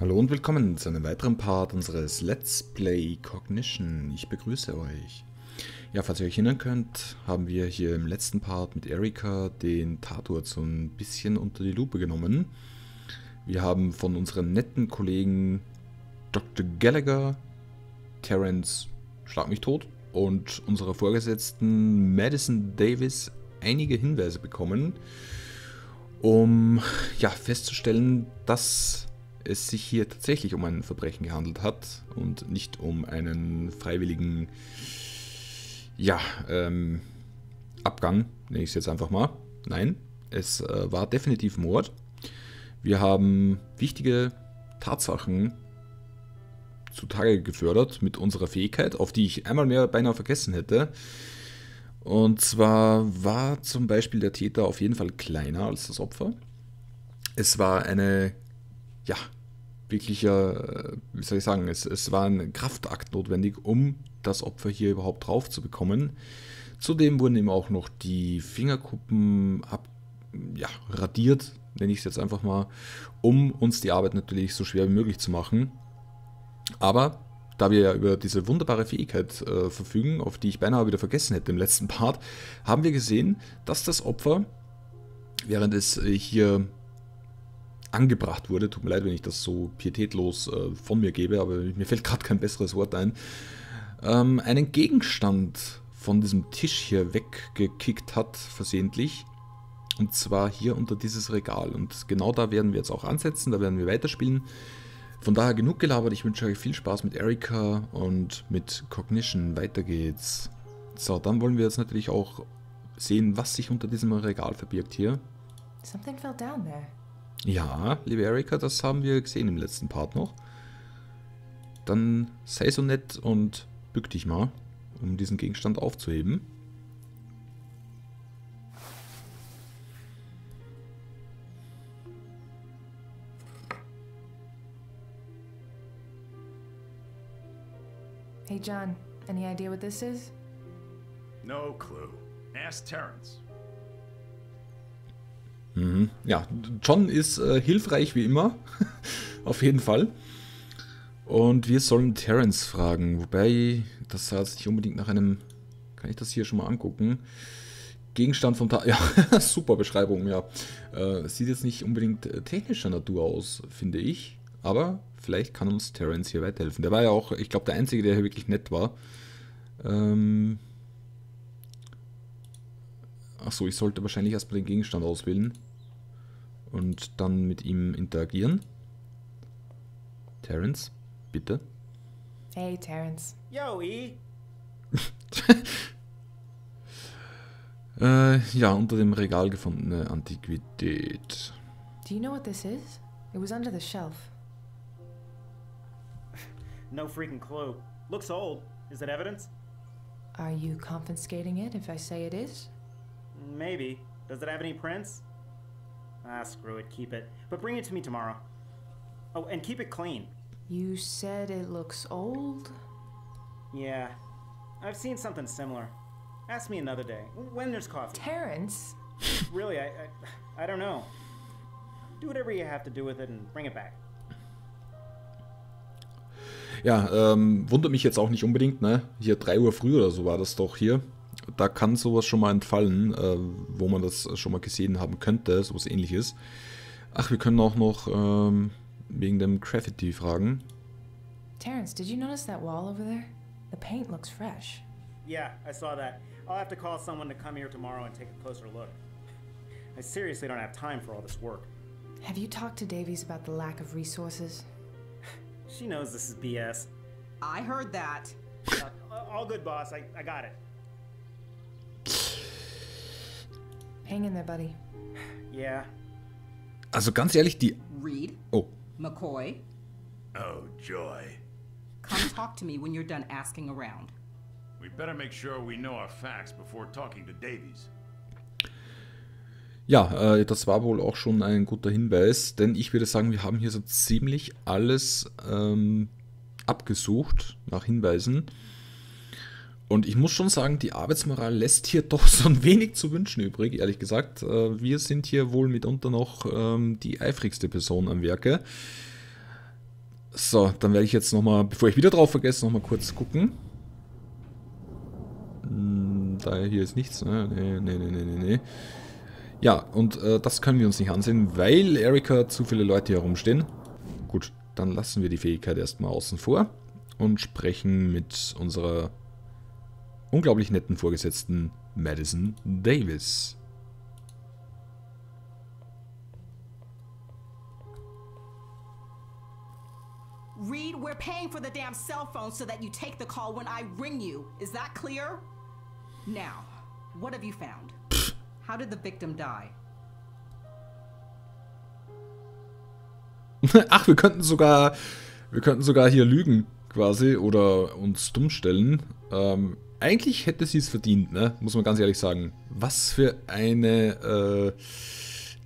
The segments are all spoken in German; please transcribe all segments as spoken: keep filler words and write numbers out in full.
Hallo und willkommen zu einem weiteren Part unseres Let's Play Cognition. Ich begrüße euch. Ja, falls ihr euch erinnern könnt, haben wir hier im letzten Part mit Erica den Tatort so ein bisschen unter die Lupe genommen. Wir haben von unseren netten Kollegen Doktor Gallagher, Terrence, schlag mich tot, und unserer Vorgesetzten Madison Davies einige Hinweise bekommen, um ja festzustellen, dass es sich hier tatsächlich um ein Verbrechen gehandelt hat und nicht um einen freiwilligen ja, ähm, Abgang, nenne ich es jetzt einfach mal. Nein, es äh, war definitiv Mord. Wir haben wichtige Tatsachen zutage gefördert mit unserer Fähigkeit, auf die ich einmal mehr beinahe vergessen hätte. Und zwar war zum Beispiel der Täter auf jeden Fall kleiner als das Opfer. Es war eine ja, wirklicher, wie soll ich sagen, es, es war ein Kraftakt notwendig, um das Opfer hier überhaupt drauf zu bekommen. Zudem wurden eben auch noch die Fingerkuppen ab, ja, radiert, nenne ich es jetzt einfach mal, um uns die Arbeit natürlich so schwer wie möglich zu machen. Aber da wir ja über diese wunderbare Fähigkeit äh, verfügen, auf die ich beinahe wieder vergessen hätte im letzten Part, haben wir gesehen, dass das Opfer, während es äh, hier angebracht wurde, tut mir leid, wenn ich das so pietätlos äh, von mir gebe, aber mir fällt gerade kein besseres Wort ein, ähm, einen Gegenstand von diesem Tisch hier weggekickt hat, versehentlich, und zwar hier unter dieses Regal. Und genau da werden wir jetzt auch ansetzen, da werden wir weiterspielen. Von daher genug gelabert, ich wünsche euch viel Spaß mit Erica und mit Cognition, weiter geht's. So, dann wollen wir jetzt natürlich auch sehen, was sich unter diesem Regal verbirgt hier. Something fell down there. Ja, liebe Erica, das haben wir gesehen im letzten Part noch. Dann sei so nett und bück dich mal, um diesen Gegenstand aufzuheben. Hey John, any idea what this is? No clue. Ask Terrence. Ja, John ist äh, hilfreich wie immer, auf jeden Fall. Und wir sollen Terrence fragen, wobei, das sah jetzt nicht unbedingt nach einem, kann ich das hier schon mal angucken, Gegenstand vom Tag, ja, super Beschreibung, ja. Äh, sieht jetzt nicht unbedingt technischer Natur aus, finde ich, aber vielleicht kann uns Terrence hier weiterhelfen. Der war ja auch, ich glaube, der Einzige, der hier wirklich nett war. Ähm... Achso, ich sollte wahrscheinlich erstmal den Gegenstand auswählen und dann mit ihm interagieren. Terrence, bitte. Hey, Terrence. Yo, E. äh, ja, unter dem Regal gefundene Antiquität. Do you know what this is? It was under the shelf. No freaking clue. Looks old. Is it evidence? Are you confiscating it if I say it is? Maybe. Does it have any prints? Ah, screw it, keep it. But bring it to me tomorrow. Oh, and keep it clean. You said it looks old? Yeah. I've seen something similar. Ask me another day, when there's coffee. Terrence? Really, I, I, I don't know. Do whatever you have to do with it and bring it back. Ja, ähm, wundert mich jetzt auch nicht unbedingt, ne? Hier drei Uhr früh oder so war das doch hier. Da kann sowas schon mal entfallen, äh, wo man das schon mal gesehen haben könnte, sowas Ähnliches. Ach, wir können auch noch ähm, wegen dem Graffiti fragen. Terrence, did you notice that wall over there? The paint looks fresh. Yeah, I saw that. I'll have to call someone to come here tomorrow and take a closer look. I seriously don't have time for all this work. Have you talked to Davies about the lack of resources? She knows this is B S. I heard that. Uh, all good, boss. I, I got it. Hang in there, buddy. Yeah. Also ganz ehrlich, die Reed. Oh. McCoy. Oh, joy. Come talk to me when you're done asking around. We better make sure we know our facts before talking to Davies. Ja, äh, das war wohl auch schon ein guter Hinweis, denn ich würde sagen, wir haben hier so ziemlich alles ähm, abgesucht nach Hinweisen. Und ich muss schon sagen, die Arbeitsmoral lässt hier doch so ein wenig zu wünschen übrig, ehrlich gesagt. Wir sind hier wohl mitunter noch die eifrigste Person am Werke. So, dann werde ich jetzt nochmal, bevor ich wieder drauf vergesse, nochmal kurz gucken. Hm, da hier ist nichts. Ne, ne, ne, ne, ne, ne. Ja, und äh, das können wir uns nicht ansehen, weil Erica zu viele Leute hier rumstehen. Gut, dann lassen wir die Fähigkeit erstmal außen vor und sprechen mit unserer unglaublich netten Vorgesetzten Madison Davies. Reed, we're paying for the damn cell phone so that you take the call when I ring you. Is that clear? Now, what have you found? How did the victim die? Ach, wir könnten sogar, wir könnten sogar hier lügen quasi oder uns dumm stellen. Ähm, eigentlich hätte sie es verdient, ne? Muss man ganz ehrlich sagen. Was für eine äh,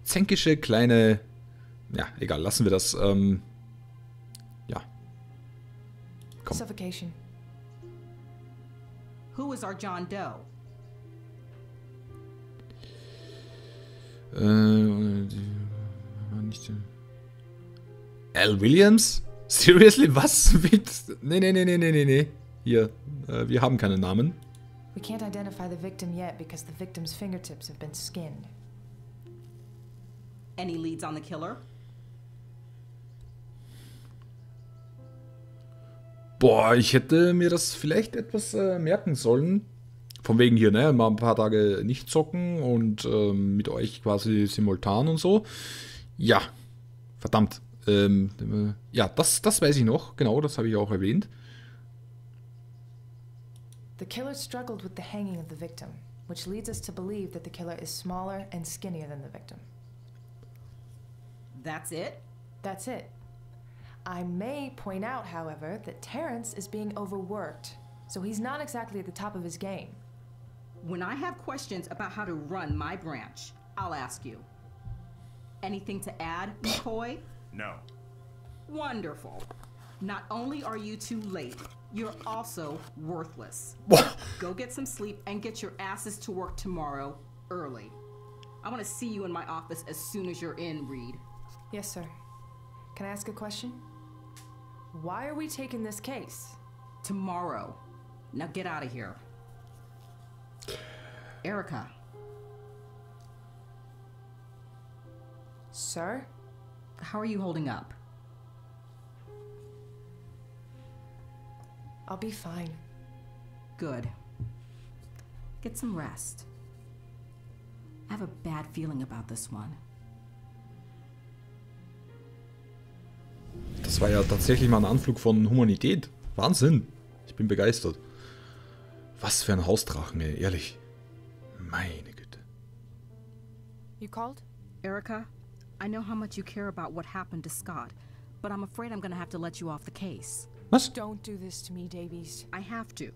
zänkische kleine. Ja, egal, lassen wir das. Ähm, ja. Komm. Suffocation. Who is our John Doe? Äh, nicht. Al Williams? Seriously, was? Nee, nee, nee, nee, nee, nee. Hier, äh, wir haben keinen Namen. We can't identify the victim yet because the victim's fingertips have been skinned. Any leads on the killer? Boah, ich hätte mir das vielleicht etwas äh, merken sollen. Von wegen hier, ne, mal ein paar Tage nicht zocken und ähm, mit euch quasi simultan und so. Ja, verdammt. Ähm, ja, das, das weiß ich noch. Genau, das habe ich auch erwähnt. The killer struggled with the hanging of the victim, which leads us to believe that the killer is smaller and skinnier than the victim. That's it? That's it. I may point out, however, that Terrence is being overworked, so he's not exactly at the top of his game. When I have questions about how to run my branch, I'll ask you. Anything to add, McCoy? No. Wonderful. Not only are you too late, you're also worthless. Go get some sleep and get your asses to work tomorrow early. I want to see you in my office as soon as you're in, Reed. Yes, sir. Can I ask a question? Why are we taking this case? Tomorrow. Now get out of here. Erica. Sir? How are you holding up? I'll be fine. Good. Get some rest. I have a bad feeling about this one. Das war ja tatsächlich mal ein Anflug von Humanität. Wahnsinn. Ich bin begeistert. Was für ein Hausdrachen, ey, ehrlich. Meine Güte. You called? Erica? I know how much you care about what happened to Scott, but I'm afraid I'm gonna have to let you off the case. What? Don't do this to me, Davies. I have to.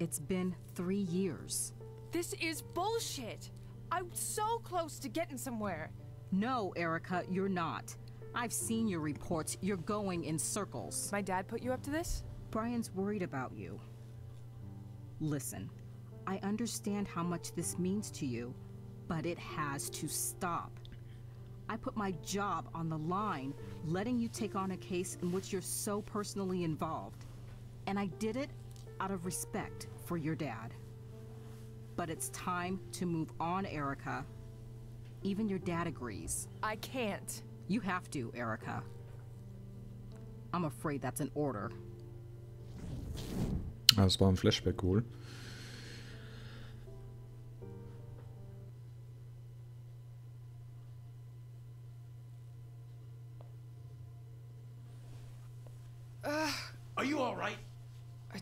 It's been three years. This is bullshit. I'm so close to getting somewhere. No, Erica, you're not. I've seen your reports. You're going in circles. My dad put you up to this? Brian's worried about you. Listen, I understand how much this means to you, but it has to stop. I put my job on the line, letting you take on a case in which you're so personally involved. And I did it out of respect for your dad. But it's time to move on, Erica. Even your dad agrees. I can't. You have to, Erica. I'm afraid that's an order. Das war ein Flashback, cool.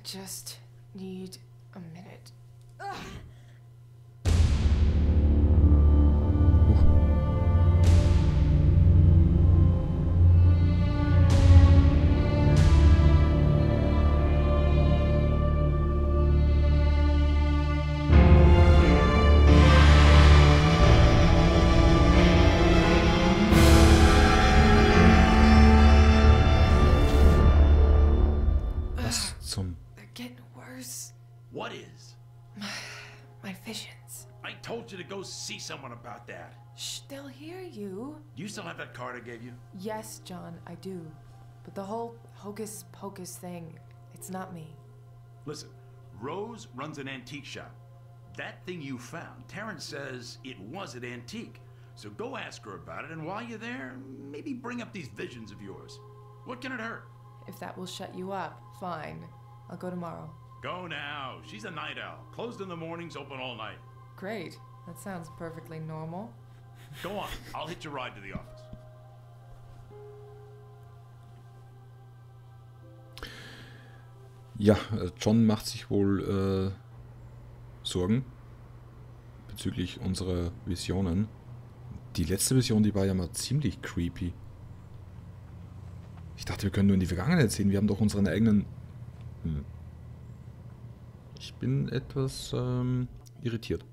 Just need a minute. Ugh. See someone about that. Shh, they'll hear you. You still have that card I gave you? Yes, John, I do. But the whole hocus-pocus thing, it's not me. Listen, Rose runs an antique shop. That thing you found, Terrence says it was an antique. So go ask her about it, and while you're there, maybe bring up these visions of yours. What can it hurt? If that will shut you up, fine. I'll go tomorrow. Go now. She's a night owl. Closed in the mornings, open all night. Great. That sounds perfectly normal. Go on. I'll hitch a ride to the office. Ja, John macht sich wohl äh, Sorgen bezüglich unserer Visionen. Die letzte Vision, die war ja mal ziemlich creepy. Ich dachte, wir können nur in die Vergangenheit sehen. Wir haben doch unseren eigenen... Hm. Ich bin etwas ähm, irritiert.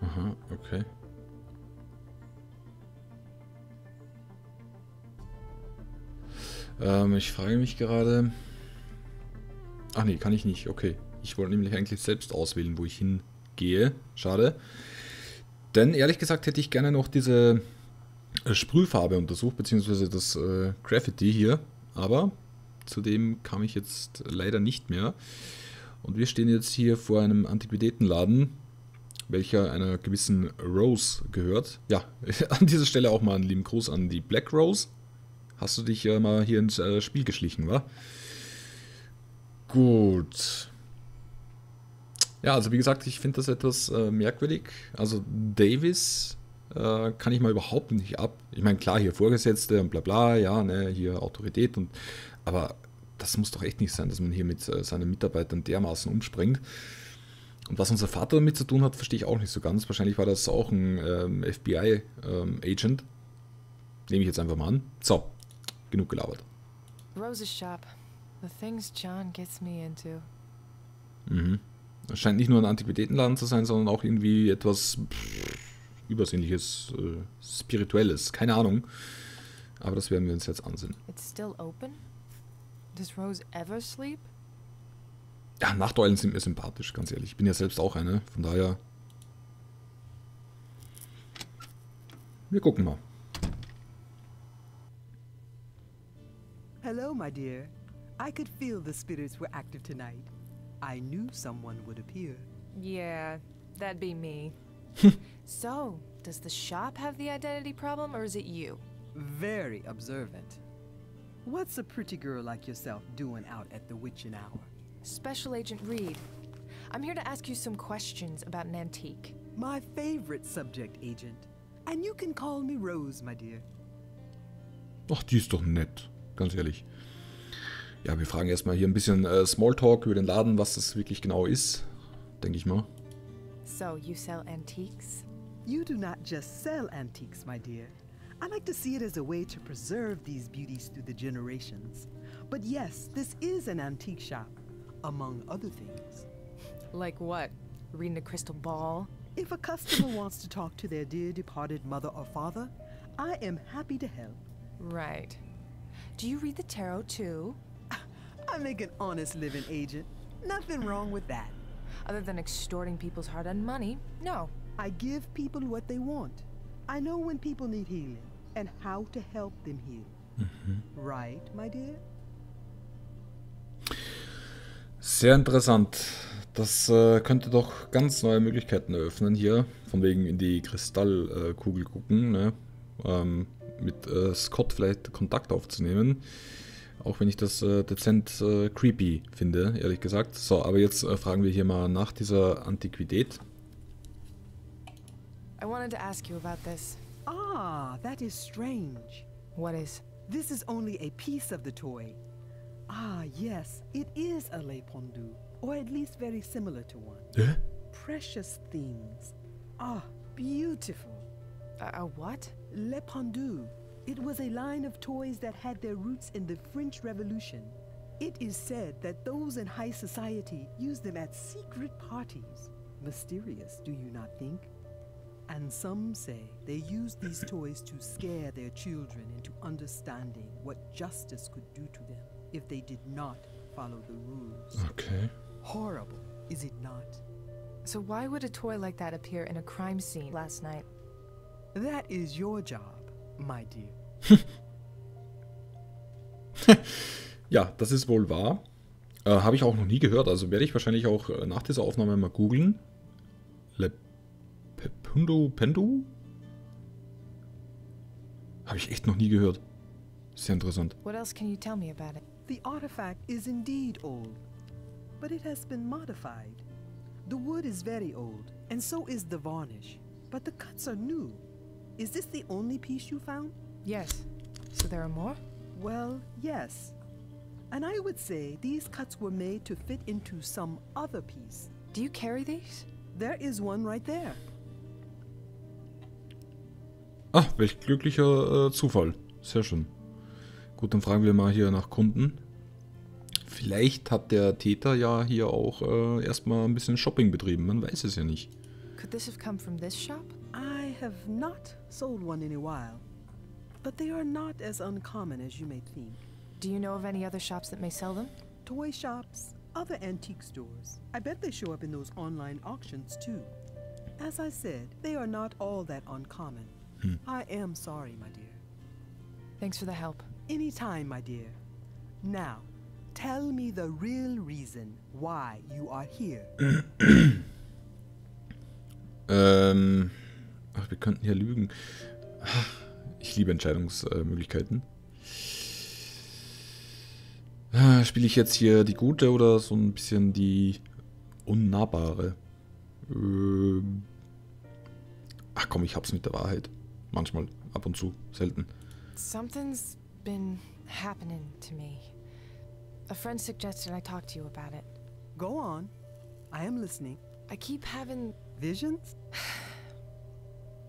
Aha, okay. Ähm, ich frage mich gerade... Ach nee, kann ich nicht. Okay. Ich wollte nämlich eigentlich selbst auswählen, wo ich hingehe. Schade. Denn ehrlich gesagt hätte ich gerne noch diese Sprühfarbe untersucht, beziehungsweise das äh, Graffiti hier. Aber zu dem kam ich jetzt leider nicht mehr. Und wir stehen jetzt hier vor einem Antiquitätenladen, welcher einer gewissen Rose gehört. Ja, an dieser Stelle auch mal einen lieben Gruß an die Black Rose. Hast du dich ja mal hier ins äh, Spiel geschlichen, wa? Gut. Ja, also wie gesagt, ich finde das etwas äh, merkwürdig. Also Davies äh, kann ich mal überhaupt nicht ab. Ich meine, klar, hier Vorgesetzte und bla bla, ja, ne, hier Autorität und... Aber das muss doch echt nicht sein, dass man hier mit äh, seinen Mitarbeitern dermaßen umspringt. Und was unser Vater damit zu tun hat, verstehe ich auch nicht so ganz. Wahrscheinlich war das auch ein ähm, F B I-Agent. Ähm, Nehme ich jetzt einfach mal an. So, genug gelabert. Rose's Shop. The things John gets me into. Mhm. Es scheint nicht nur ein Antiquitätenladen zu sein, sondern auch irgendwie etwas pff, Übersinnliches, äh, Spirituelles. Keine Ahnung. Aber das werden wir uns jetzt ansehen. It's still open? Does Rose ever sleep? Ja, Nachteulen sind mir sympathisch, ganz ehrlich. Ich bin ja selbst auch eine, von daher... Wir gucken mal. Hello, my dear. I could feel the spirits were active tonight. I knew someone would appear. Yeah, that'd be me. So, does the shop have the identity problem, or is it you? Very observant. What's a pretty girl like yourself doing out at the witching hour? Special Agent Reed. I'm here to ask you some questions about an antique. My favorite subject, Agent. And you can call me Rose, my dear. Ach, die ist doch nett, ganz ehrlich. Ja, wir fragen erstmal hier ein bisschen äh, Smalltalk über den Laden, was das wirklich genau ist, denke ich mal. So, you sell antiques? You do not just sell antiques, my dear. I like to see it as a way to preserve these beauties through the generations. But yes, this is an antique shop, among other things. Like what? Reading a crystal ball? If a customer wants to talk to their dear departed mother or father, I am happy to help. Right. Do you read the tarot too? I make an honest living, Agent. Nothing wrong with that. Other than extorting people's hard-earned money, no. I give people what they want. I know when people need healing and how to help them heal. Mhm. Right, my dear? Sehr interessant. Das äh, könnte doch ganz neue Möglichkeiten eröffnen hier. Von wegen in die Kristallkugel gucken, ne? Ähm, mit äh, Scott vielleicht Kontakt aufzunehmen. Auch wenn ich das äh, dezent äh, creepy finde, ehrlich gesagt. So, aber jetzt äh, fragen wir hier mal nach dieser Antiquität. I wanted to ask you about this. Ah, that is strange. What is? This is only a piece of the toy. Ah, yes, it is a Le Pendu, or at least very similar to one. Hä? Precious things. Ah, beautiful. A, a what? Le Pendu. It was a line of toys that had their roots in the French Revolution. It is said that those in high society used them at secret parties. Mysterious, do you not think? And some say they used these toys to scare their children into understanding what justice could do to them if they did not follow the rules. Okay. Horrible, is it not? So why would a toy like that appear in a crime scene last night? That is your job, my dear. Ja, das ist wohl wahr. Äh, habe ich auch noch nie gehört. Also werde ich wahrscheinlich auch nach dieser Aufnahme mal googeln. Le Pendu? Pendu? Habe ich echt noch nie gehört. Sehr interessant. What else can you tell me about it? The artifact is indeed old, but it has been modified. The wood is very old, and so is the varnish, but the cuts are new. Is this the only piece you found? Yes. So there are more? Well, yes. And I would say these cuts were made to fit into some other piece. Do you carry these? There is one right there. Ach, welch glücklicher äh, Zufall. Sehr schön. Gut, dann fragen wir mal hier nach Kunden. Vielleicht hat der Täter ja hier auch äh, erstmal ein bisschen Shopping betrieben. Man weiß es ja nicht. Could this have come from this shop? I have not sold one in a while, but they are not as uncommon as you may think. Do you know of any other shops that may sell them? Toy shops, other antique stores. I bet they show up in those online auctions too. As I said, they are not all that uncommon. Hm. I am sorry, my dear. Thanks for the help. Anytime, my dear. Now, tell me the real reason why you are here. ähm, ach, wir könnten hier lügen. Ich liebe Entscheidungsmöglichkeiten. Spiele ich jetzt hier die gute oder so ein bisschen die unnahbare? Ähm, ach komm, ich hab's mit der Wahrheit. Manchmal, ab und zu, selten. Something's been happening to me. A friend suggested I talk to you about it. Go on. I am listening. I keep having... visions?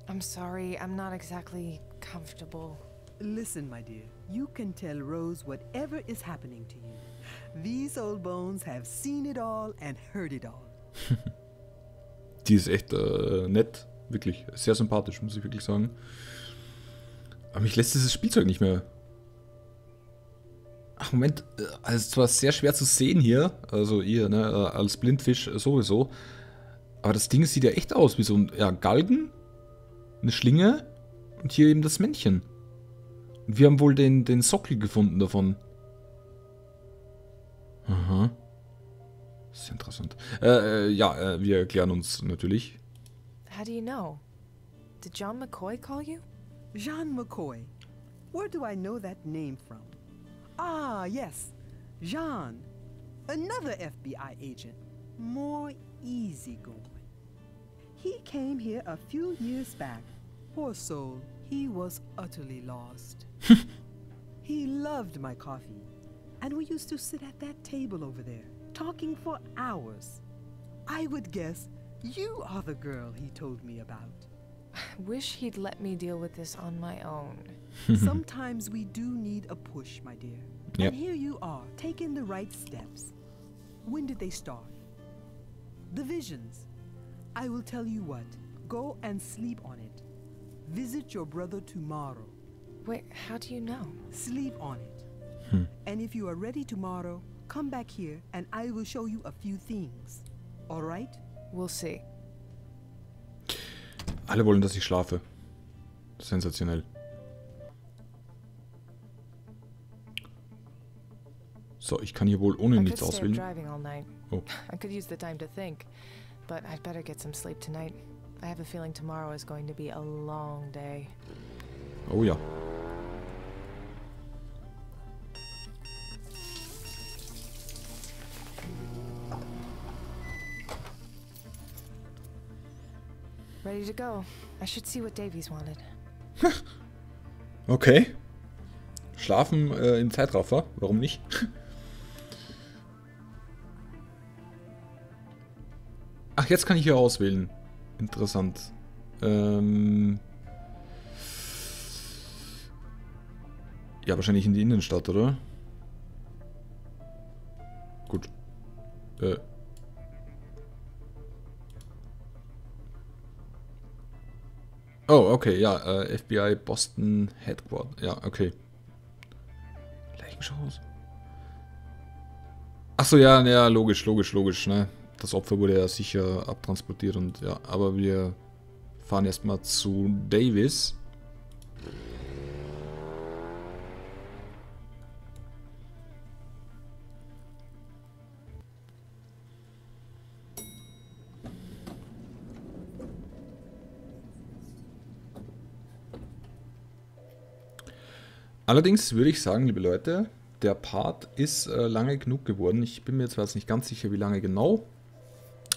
I'm sorry, I'm not exactly comfortable. Listen, my dear. You can tell Rose whatever is happening to you. These old bones have seen it all and heard it all. Die ist echt äh, nett. Wirklich. Sehr sympathisch, muss ich wirklich sagen. Aber mich lässt dieses Spielzeug nicht mehr... Ach, Moment, also es ist zwar sehr schwer zu sehen hier, also ihr, ne, als Blindfisch sowieso, aber das Ding sieht ja echt aus wie so ein ja, Galgen, eine Schlinge und hier eben das Männchen. Und wir haben wohl den, den Sockel gefunden davon. Aha. Sehr interessant. Äh, äh, ja, äh, wir erklären uns natürlich. How do you know? Did John McCoy call you? John McCoy. Where do I know that name from? Ah, yes. John. Another F B I agent. More easygoing. He came here a few years back. Poor soul, he was utterly lost. He loved my coffee. And we used to sit at that table over there, talking for hours. I would guess you are the girl he told me about. I wish he'd let me deal with this on my own. Sometimes we do need a push, my dear. Yep. And here you are, taking the right steps. When did they start? The visions. I will tell you what. Go and sleep on it. Visit your brother tomorrow. Wait, how do you know? Sleep on it. And if you are ready tomorrow, come back here and I will show you a few things. All right? We'll see. Alle wollen, dass ich schlafe. Sensationell. So, ich kann hier wohl ohne nichts auswählen. Oh. Oh ja. Ready to go. I should see what Davies wanted. Okay. Schlafen äh, im Zeitraffer, warum nicht? Ach, jetzt kann ich hier auswählen. Interessant. Ähm ja, wahrscheinlich in die Innenstadt, oder? Gut. Äh Oh, okay, ja, äh, F B I Boston Headquarters, ja, okay. Leichenschauhaus. Achso, ja, ja, logisch, logisch, logisch, ne? das Opfer wurde ja sicher abtransportiert und ja, aber wir fahren erstmal zu Davies. Allerdings würde ich sagen, liebe Leute, der Part ist äh, lange genug geworden. Ich bin mir zwar jetzt nicht ganz sicher, wie lange genau,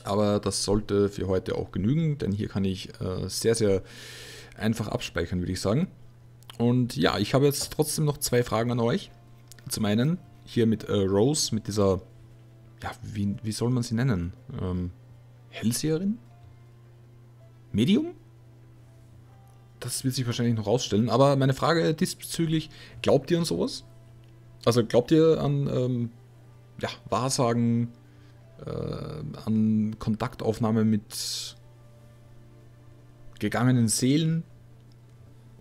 aber das sollte für heute auch genügen, denn hier kann ich äh, sehr, sehr einfach abspeichern, würde ich sagen. Und ja, ich habe jetzt trotzdem noch zwei Fragen an euch. Zum einen hier mit äh, Rose, mit dieser, ja, wie, wie soll man sie nennen? Ähm, Hellseherin? Medium? Das wird sich wahrscheinlich noch rausstellen, aber meine Frage diesbezüglich, glaubt ihr an sowas? Also glaubt ihr an ähm, ja, Wahrsagen, äh, an Kontaktaufnahme mit gegangenen Seelen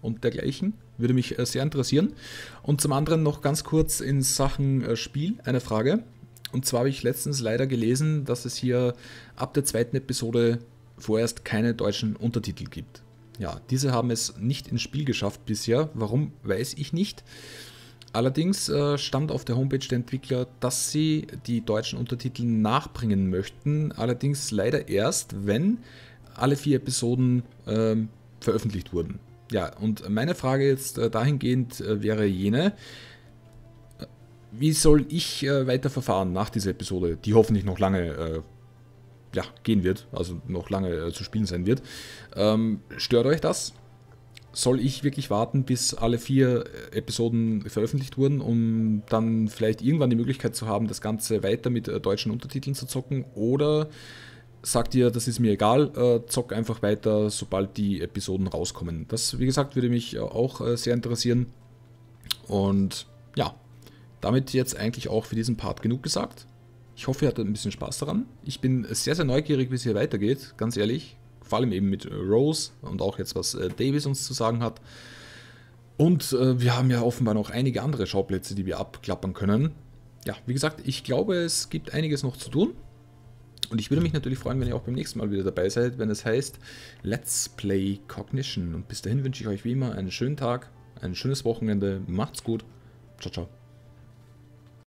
und dergleichen? Würde mich äh, sehr interessieren. Und zum anderen noch ganz kurz in Sachen äh, Spiel eine Frage. Und zwar habe ich letztens leider gelesen, dass es hier ab der zweiten Episode vorerst keine deutschen Untertitel gibt. Ja, diese haben es nicht ins Spiel geschafft bisher. Warum, weiß ich nicht. Allerdings äh, stand auf der Homepage der Entwickler, dass sie die deutschen Untertitel nachbringen möchten. Allerdings leider erst, wenn alle vier Episoden äh, veröffentlicht wurden. Ja, und meine Frage jetzt äh, dahingehend äh, wäre jene. Wie soll ich äh, weiter verfahren nach dieser Episode, die hoffentlich noch lange äh, ja, gehen wird, also noch lange äh, zu spielen sein wird. Ähm, stört euch das? Soll ich wirklich warten, bis alle vier Episoden veröffentlicht wurden, um dann vielleicht irgendwann die Möglichkeit zu haben, das Ganze weiter mit äh, deutschen Untertiteln zu zocken? Oder sagt ihr, das ist mir egal, äh, zock einfach weiter, sobald die Episoden rauskommen? Das, wie gesagt, würde mich auch äh, sehr interessieren. Und ja, damit jetzt eigentlich auch für diesen Part genug gesagt. Ich hoffe, ihr hattet ein bisschen Spaß daran. Ich bin sehr, sehr neugierig, wie es hier weitergeht, ganz ehrlich. Vor allem eben mit Rose und auch jetzt, was Davies uns zu sagen hat. Und äh, wir haben ja offenbar noch einige andere Schauplätze, die wir abklappern können. Ja, wie gesagt, ich glaube, es gibt einiges noch zu tun. Und ich würde mich natürlich freuen, wenn ihr auch beim nächsten Mal wieder dabei seid, wenn es heißt Let's Play Cognition. Und bis dahin wünsche ich euch wie immer einen schönen Tag, ein schönes Wochenende. Macht's gut. Ciao, ciao.